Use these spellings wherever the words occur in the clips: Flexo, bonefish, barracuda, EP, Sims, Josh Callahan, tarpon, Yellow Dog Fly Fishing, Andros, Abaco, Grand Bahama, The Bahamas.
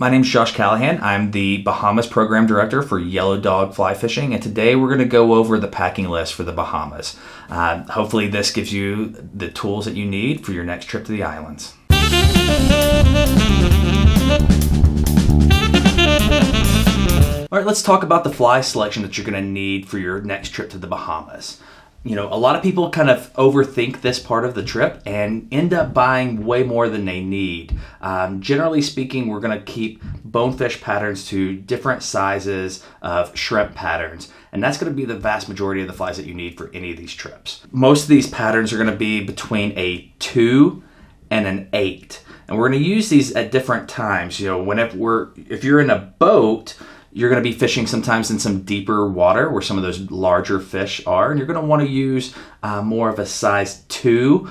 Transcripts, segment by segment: My name's Josh Callahan. I'm the Bahamas Program Director for Yellow Dog Fly Fishing, and today we're going to go over the packing list for the Bahamas. Hopefully this gives you the tools that you need for your next trip to the islands. All right, let's talk about the fly selection that you're going to need for your next trip to the Bahamas. You know, a lot of people kind of overthink this part of the trip and end up buying way more than they need. Generally speaking, we're going to keep bonefish patterns to different sizes of shrimp patterns, and that's going to be the vast majority of the flies that you need for any of these trips. Most of these patterns are going to be between a 2 and an 8, and we're going to use these at different times. You know, if you're in a boat, you're going to be fishing sometimes in some deeper water where some of those larger fish are, and you're going to want to use more of a size 2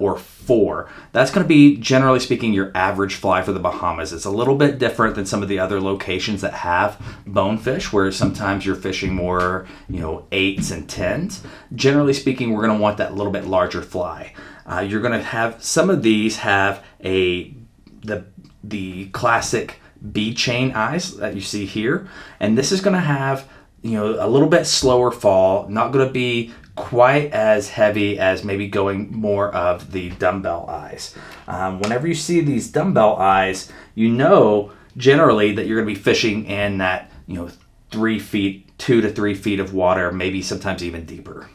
or 4. That's going to be, generally speaking, your average fly for the Bahamas. It's a little bit different than some of the other locations that have bonefish, where sometimes you're fishing more, you know, 8s and 10s. Generally speaking, we're going to want that little bit larger fly. You're going to have some of these have the classic B chain eyes that you see here, and this is going to have, you know, a little bit slower fall, not going to be quite as heavy as maybe going more of the dumbbell eyes. Whenever you see these dumbbell eyes, you know generally that you're going to be fishing in that, you know, 2 to 3 feet of water, maybe sometimes even deeper.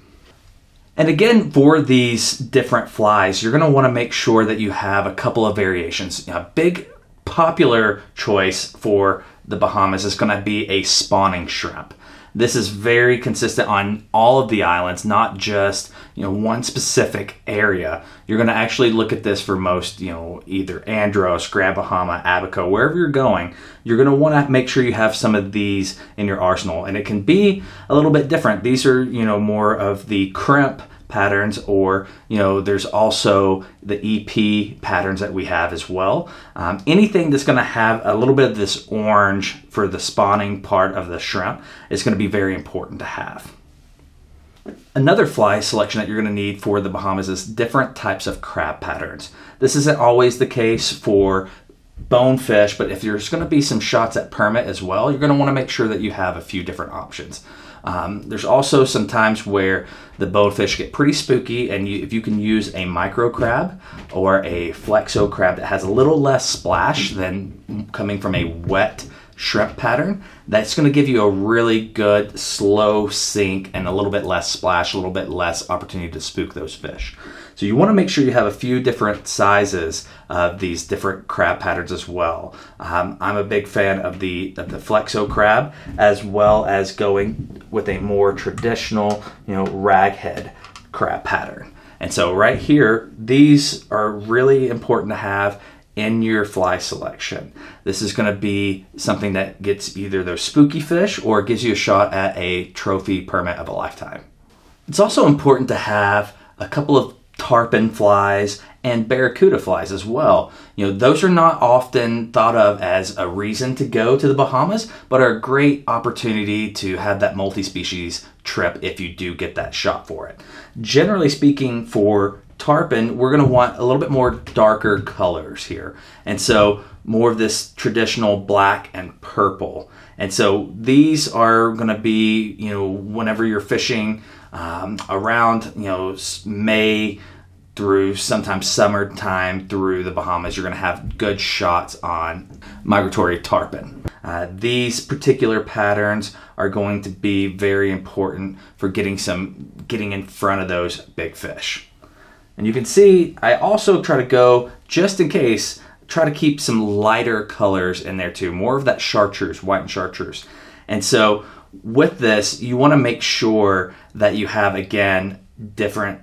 And again, for these different flies, you're going to want to make sure that you have a couple of variations. You know, a big popular choice for the Bahamas is going to be a spawning shrimp. This is very consistent on all of the islands, not just, you know, one specific area. You're going to actually look at this for most, you know, either Andros, Grand Bahama, Abaco, wherever you're going to want to make sure you have some of these in your arsenal. And it can be a little bit different. These are, you know, more of the crimp patterns, or, you know, there's also the EP patterns that we have as well. Anything that's going to have a little bit of this orange for the spawning part of the shrimp is going to be very important to have. Another fly selection that you're going to need for the Bahamas is different types of crab patterns. This isn't always the case for bonefish, but if there's going to be some shots at permit as well, you're going to want to make sure that you have a few different options. There's also some times where the bonefish get pretty spooky, and if you can use a micro crab or a Flexo crab that has a little less splash than coming from a wet shrimp pattern, that's going to give you a really good slow sink and a little bit less splash, a little bit less opportunity to spook those fish. So you want to make sure you have a few different sizes of these different crab patterns as well. I'm a big fan of the Flexo crab, as well as going with a more traditional, you know, raghead crab pattern. And so right here, these are really important to have in your fly selection. This is going to be something that gets either those spooky fish or gives you a shot at a trophy permit of a lifetime. It's also important to have a couple of tarpon flies and barracuda flies as well. You know, those are not often thought of as a reason to go to the Bahamas, but are a great opportunity to have that multi-species trip if you do get that shot for it. Generally speaking, for tarpon, we're going to want a little bit more darker colors here, and so more of this traditional black and purple. And so these are going to be, you know, whenever you're fishing around, you know, May through sometimes summertime through the Bahamas, you're going to have good shots on migratory tarpon. These particular patterns are going to be very important for getting in front of those big fish. And you can see, I also try to go, just in case, try to keep some lighter colors in there too, more of that chartreuse, white and chartreuse. And so with this, you want to make sure that you have, again,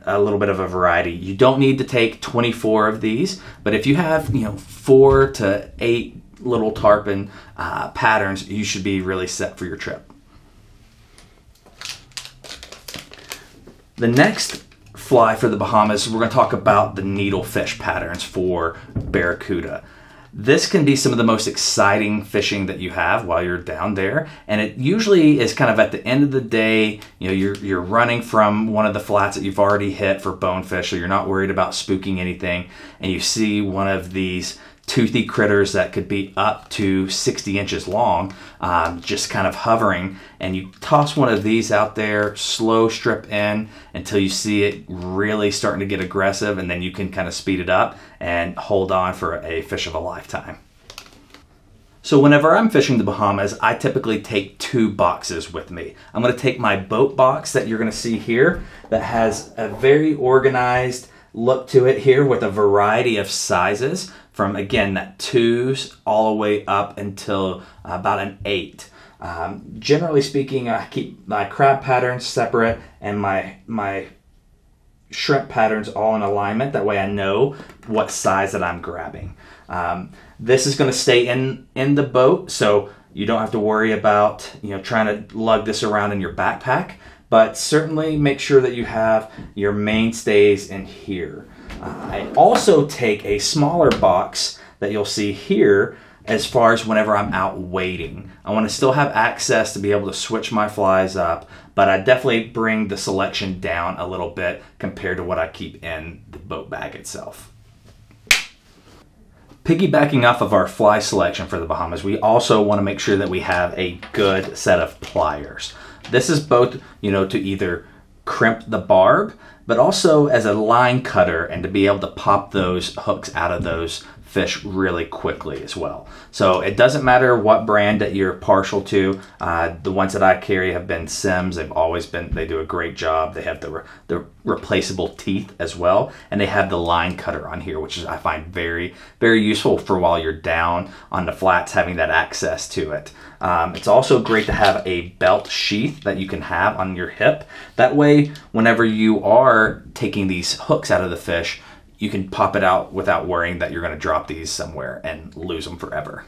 a little bit of a variety. You don't need to take 24 of these, but if you have, you know, 4 to 8 little tarpon patterns, you should be really set for your trip. The next fly for the Bahamas, we're going to talk about the needlefish patterns for barracuda. This can be some of the most exciting fishing that you have while you're down there, and it usually is kind of at the end of the day. You know, you're running from one of the flats that you've already hit for bonefish, so you're not worried about spooking anything, and you see one of these toothy critters that could be up to 60 inches long, just kind of hovering. And you toss one of these out there, slow strip in until you see it really starting to get aggressive, and then you can kind of speed it up and hold on for a fish of a lifetime. So whenever I'm fishing the Bahamas, I typically take two boxes with me. I'm gonna take my boat box that you're gonna see here that has a very organized look to it here with a variety of sizes from, again, that 2s all the way up until about an 8. Generally speaking, I keep my crab patterns separate and my shrimp patterns all in alignment. That way I know what size that I'm grabbing. This is going to stay in the boat, so you don't have to worry about, you know, trying to lug this around in your backpack, but certainly make sure that you have your mainstays in here. I also take a smaller box that you'll see here as far as whenever I'm out waiting. I want to still have access to be able to switch my flies up, but I definitely bring the selection down a little bit compared to what I keep in the boat bag itself. Piggybacking off of our fly selection for the Bahamas, we also want to make sure that we have a good set of pliers. This is both, you know, to either crimp the barb, but also as a line cutter and to be able to pop those hooks out of those fish really quickly as well. So it doesn't matter what brand that you're partial to. The ones that I carry have been Sims. They've always been, they do a great job. They have the replaceable teeth as well. And they have the line cutter on here, which is, I find very, very useful for while you're down on the flats, having that access to it. It's also great to have a belt sheath that you can have on your hip. That way, whenever you are taking these hooks out of the fish, you can pop it out without worrying that you're going to drop these somewhere and lose them forever.